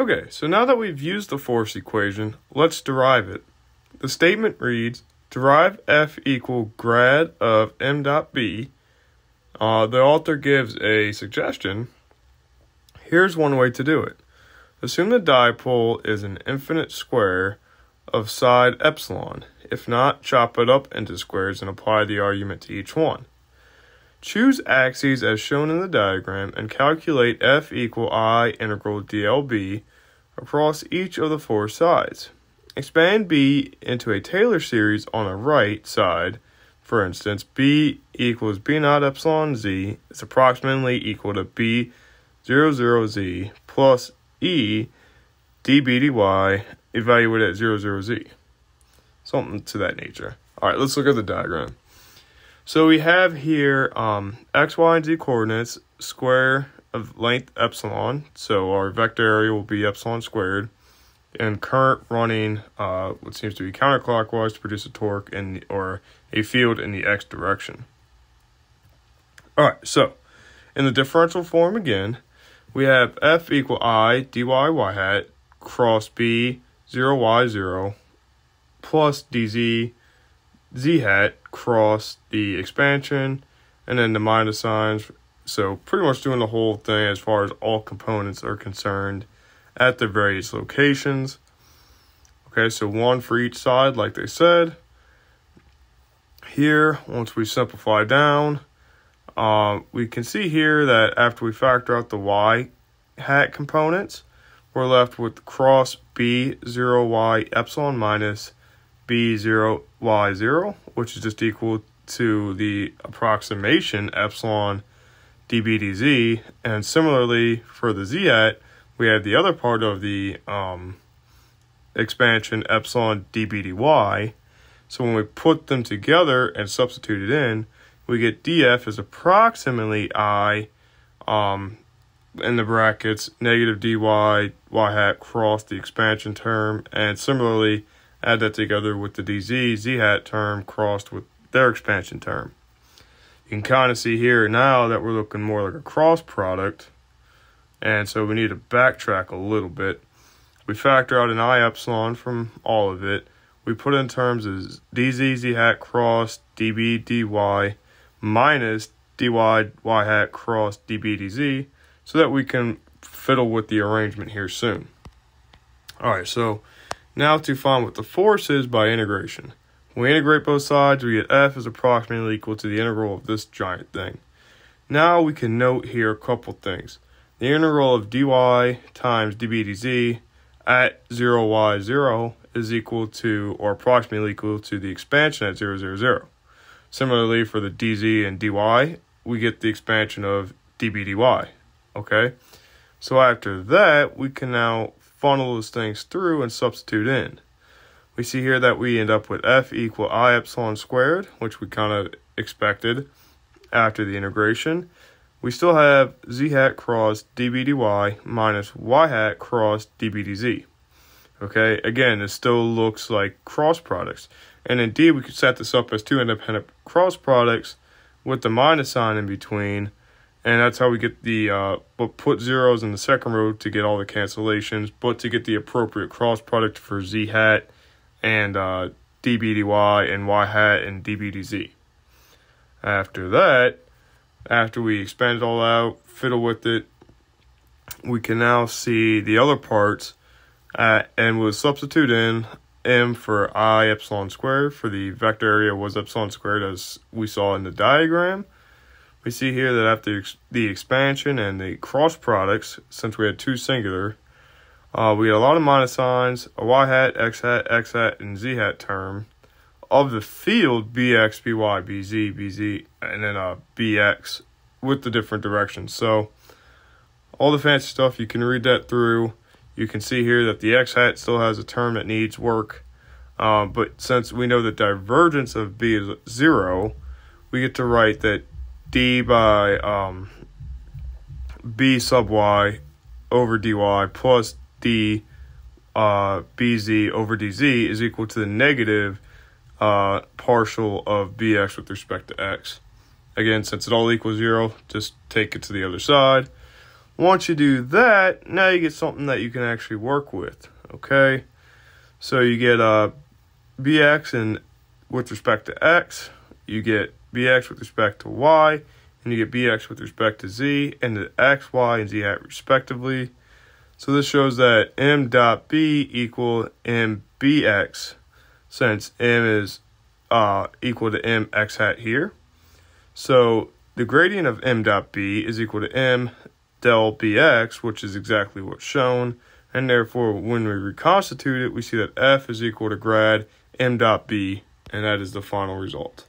Okay, so now that we've used the force equation, let's derive it. The statement reads, derive F equal grad of m dot b. The author gives a suggestion. Here's one way to do it. Assume the dipole is an infinite square of side epsilon. If not, chop it up into squares and apply the argument to each one. Choose axes as shown in the diagram and calculate F equal I integral dlb across each of the four sides. Expand B into a Taylor series on the right side. For instance, B equals B0 epsilon z is approximately equal to B00z plus E dB dy evaluated at 00z. Something to that nature. All right, let's look at the diagram. So we have here x, y, and z coordinates, square of length epsilon, so our vector area will be epsilon squared, and current running what seems to be counterclockwise to produce a torque or a field in the x direction. All right, so in the differential form again, we have F equal I dy y hat cross B 0 y 0 plus dz z hat cross the expansion and then the minus signs. So pretty much doing the whole thing as far as all components are concerned at the various locations. Okay, so one for each side like they said. Here, once we simplify down, we can see here that after we factor out the y hat components, we're left with cross B0y epsilon minus B0y0, which is just equal to the approximation epsilon dB dz. And similarly, for the z hat, we have the other part of the expansion epsilon dB dy. So when we put them together and substitute it in, we get df is approximately I, in the brackets, negative dy y hat cross the expansion term, and similarly, add that together with the dz z hat term crossed with their expansion term. You can kind of see here now that we're looking more like a cross product, and so we need to backtrack a little bit. We factor out an I epsilon from all of it. We put in terms as dz z hat cross db dy minus dy y hat cross db dz, so that we can fiddle with the arrangement here soon. All right, so now to find what the force is by integration. When we integrate both sides, we get F is approximately equal to the integral of this giant thing. Now we can note here a couple things. The integral of dy times db dz at 0 y 0 is equal to, or approximately equal to, the expansion at 0 0 0. Similarly, for the dz and dy, we get the expansion of db dy. Okay, so after that, we can now funnel those things through and substitute in. We see here that we end up with F equal I epsilon squared, which we kind of expected after the integration. We still have z hat cross db dy minus y hat cross db dz. Okay, again, it still looks like cross products. And indeed, we could set this up as two independent cross products with the minus sign in between. And that's how we get the, but put zeros in the second row to get all the cancellations, but to get the appropriate cross product for z hat and db dy and y hat and db dz. After that, after we expand it all out, fiddle with it, we can now see the other parts, and we'll substitute in m for I epsilon squared, for the vector area was epsilon squared as we saw in the diagram. We see here that after the expansion and the cross products, since we had two singular, we had a lot of minus signs, a y hat, x hat, x hat, and z hat term of the field bx, by, bz, bz, and then bx with the different directions. So all the fancy stuff, you can read that through. You can see here that the x hat still has a term that needs work, but since we know the divergence of b is 0, we get to write that d by b sub y over dy plus d bz over dz is equal to the negative partial of bx with respect to x. Again, since it all equals 0, just take it to the other side. Once you do that, now you get something that you can actually work with, okay? So you get bx and with respect to x, you get bx with respect to y, and you get bx with respect to z, and the x, y, and z hat respectively. So this shows that m dot b equal m bx, since m is equal to m x hat here. So the gradient of m dot b is equal to m del bx, which is exactly what's shown. And therefore, when we reconstitute it, we see that f is equal to grad m dot b, and that is the final result.